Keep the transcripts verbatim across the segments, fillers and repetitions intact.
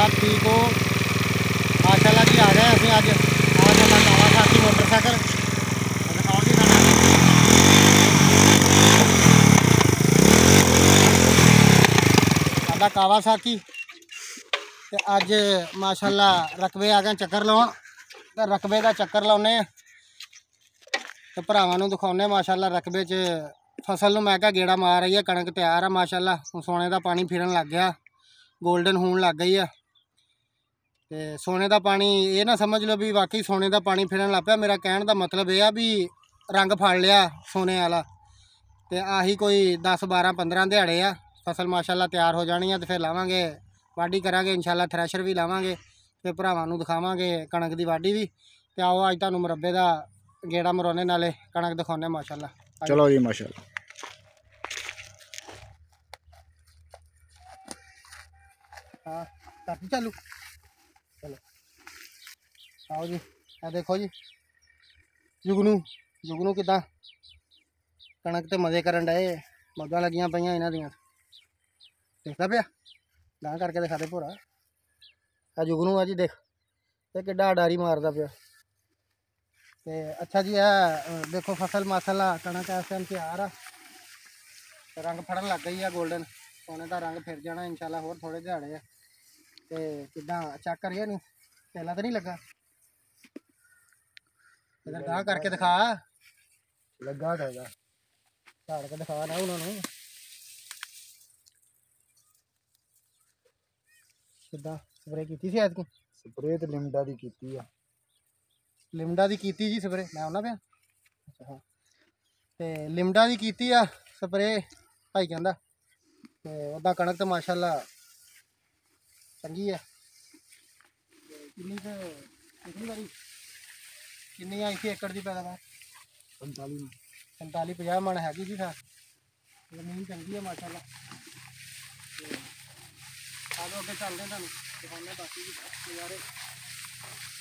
आप ठीक हो? माशाल्लाह जी आ गए असें अज आज मैं नवा साथी मोटरसाइकिल रिकॉर्ड भी करना साडा कावासाकी ते अज माशाल्लाह रकबे आ गए चक्कर लाउण ते रकबे दा चक्कर लाउने ते भरावां नूं दिखाउने माशाल्लाह रकबे च फसल नूं मैं कहा गेड़ा मार रही है। कणक तैयार है माशाल्लाह हुण सोने दा पानी फिरन लग गया गोल्डन होण लग गई है ते सोने का पानी ये ना समझ लो भी वाकई सोने का पानी फिरन लग पाया। मेरा कहने का मतलब यह आ भी रंग फाड़ लिया सोने वाला ते आही कोई दस बारह पंद्रह दिहाड़े आ फसल माशाल्लाह तैयार हो जानी है तो फिर लावांगे वाढ़ी करांगे इंशाल्लाह थ्रैशर भी लावांगे ते भरावां नूं दिखावांगे कणक दी वाढ़ी भी। ते आओ अज तुहानूं मुरब्बे दा गेड़ा मराउने नाले कणक दिखाउने माशाल्लाह। चलो जी माशाल्लाह हां तां चालू आओ जी आ देखो जी जुगनू जुगनू कि कणक तो मजे करन डे मौजा लगिया पाइं इन्ह देखता पाया दां करके दिखा दे भोरा आ जुगनू आ जी देख ते कि डारी मारदा पाया ते अच्छा जी आ देखो फसल माशाला कणक इस टाइम तैयार आ रंग फड़न लग गई है गोल्डन सोने का रंग फिर जाना इंशाल्लाह होर थोड़े दिहाड़े है ते कि चेक करिए नहीं पहला तो नहीं लगा इधर गांह करके दिखा लगा देगा झाड़ के दिखा ना उन्होंने किदा स्प्रे की थी शायद की स्प्रे तो लिमडा दी कीती है लिमडा दी कीती जी स्प्रे मैं आना पे अच्छा हाँ ते लिमडा दी कीती है स्प्रे भाई कहंदा ते ओदा कणक तो माशाल्लाह चंगी है किन्नी तो कितनी बारी किन्नी आई थी एकड़ की पैदावार पंताली पंताली पाँह मन हैगी जी सर जमीन चंगी है माशाल्लाह। चलो अगर चलते हैं दिखाने बाकी नज़ारे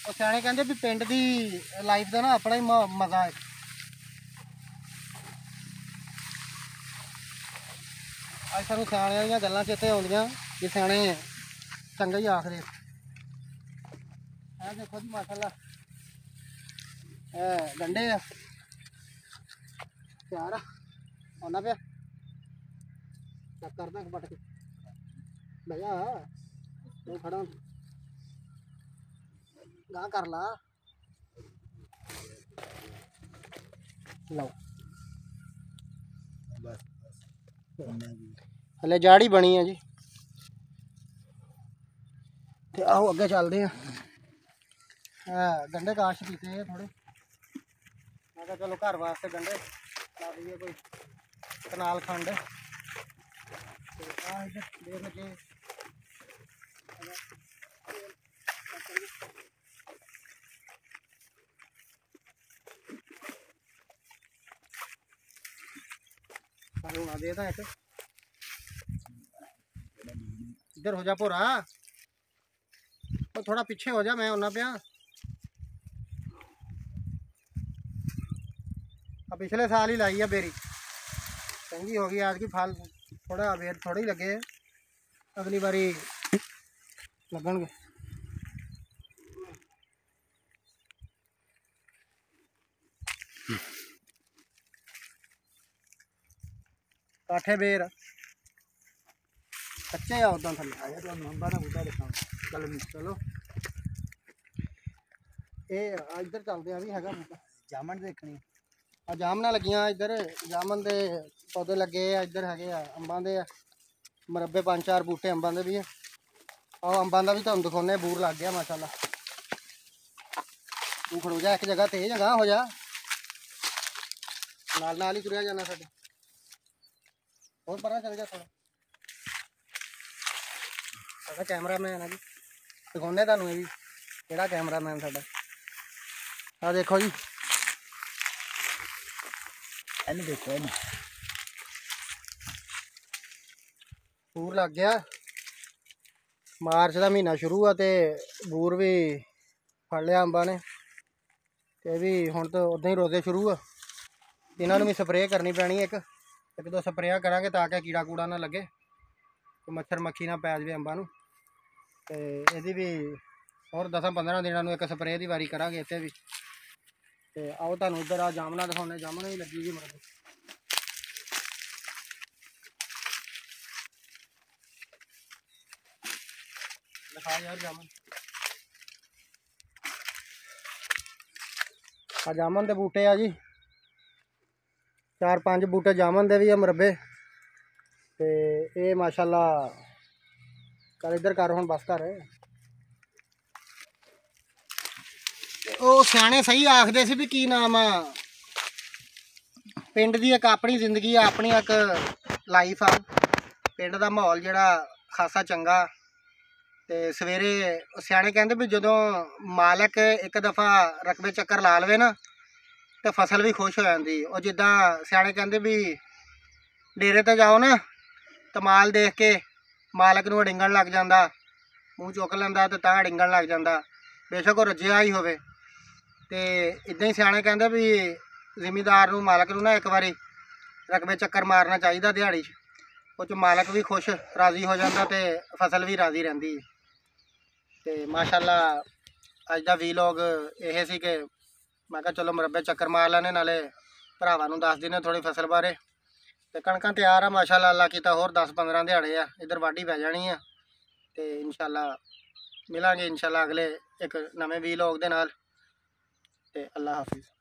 और स्याणे कहते भी पिंड की लाइफ का ना अपना ही म मजा है। अज सानू स्याणियां दियां गल्लां चेते आउंदियां कि स्याणे चंगा ही आखदे। आ देखो जी माशाल्लाह गंडे तैयार आना पे चेक करना बट के भैया तू खड़ा गां कर ला लो हले जाड़ी बनी है जी ते आओ अगे चलते हैं। गंढे काश पीते थोड़े मैं चलो घर वास्ते गंढे ला दीजिए कोई कनाल खंड लगे होना दे तो एक इधर हो जा भोरा थोड़ा पीछे हो जा मैं उन्ना पे पिछले साल ही लाई है बेरी चंगी हो गई आज की फल थोड़ा अवेयर थोड़े ही लगे अगली बारी लगन गए। काठे बेर कच्चे उदा थले आया तो लंबा ना बूटा दिखा चलो ये इधर चलते हैं भी है बूटा जामन देखनी आ जामना लगिया इधर जामन के पौधे लगे है इधर है अंबा के मुरब्बे पांच चार बूटे अंबा के भी है और अंबा का भी तुम दिखाने बूर लग गया माशाल्लाह। तू खड़ो जा एक जगह तेज गांह हो जा नाल नाल ही तुरिया जाना साढ़े और परा चल जा साढ़ा कैमरा मैन है जी दिखाने तू जी केड़ा कैमरा मैन साढ़ा आ देखो जी देखो बूर लग गया मार्च का महीना शुरू है तो बूर भी फड़ लिया अंबा ने ते भी हुण तो उदां ही रोजे शुरू है इन्हां नूं भी स्प्रे करनी पैनी एक एक दो स्प्रेया करांगे ताकि कीड़ा कूड़ा ना लगे मच्छर मक्खी ना पै जाए अंबा नूं यदि भी और दस पंद्रह दिन एक स्प्रे की वारी करा इतने भी। तो आओ तुम उधर आ जामना दिखाने, जामना ही लगी जी मतलब। दिखा यार जामन, आ जामन के बूटे आ जी, चार पांच बूटे जामन दे भी है मुरब्बे। तो ये माशाल्लाह कर इधर कर हूँ बस कर। वो सियाने सही आखदे सी भी की नाम आ पिंड दी इक अपनी जिंदगी, अपनी इक लाइफ आ। पिंड दा माहौल जिहड़ा खासा चंगा। ते सवेरे सियाने कहंदे भी जदों मालक एक दफ़ा रकबे चक्कर ला लवे ना तो फसल भी खुश हो जाती। और जिद्दां सियाने कहंदे भी डेरे ते जाओ ना तो माल देख के मालक नूं अड़िंगण लग जांदा, मूँह चुक लैंदा ते तां अड़िंगण लग जांदा, बेशक ओह रज्जिआ ही होवे। ते इदां ही सियाने कहंदे भी जिमीदार नूं मालक नूं ना एक बारी रकबे चक्कर मारना चाहिदा दिहाड़ी, उस च मालक भी खुश राज़ी हो जाता तो फसल भी राज़ी रहिंदी। ते माशाल्लाह अज दा वीलॉग इह सी कि मैं कहा चलो मुरब्बे चक्कर मार लैने, नाले भरावां नूं दस दिने थोड़ी फसल बारे। ते कणकां तैयार आ माशाल्लाह, अल्लाह कीता होर दस पंद्रह दिहाड़े आ इधर वाढी पै जाणी आ। ते इंशाल्लाह मिलांगे इंशाल्लाह अगले एक नवें वीलॉग दे नाल। ते अल्लाह हाफिज़।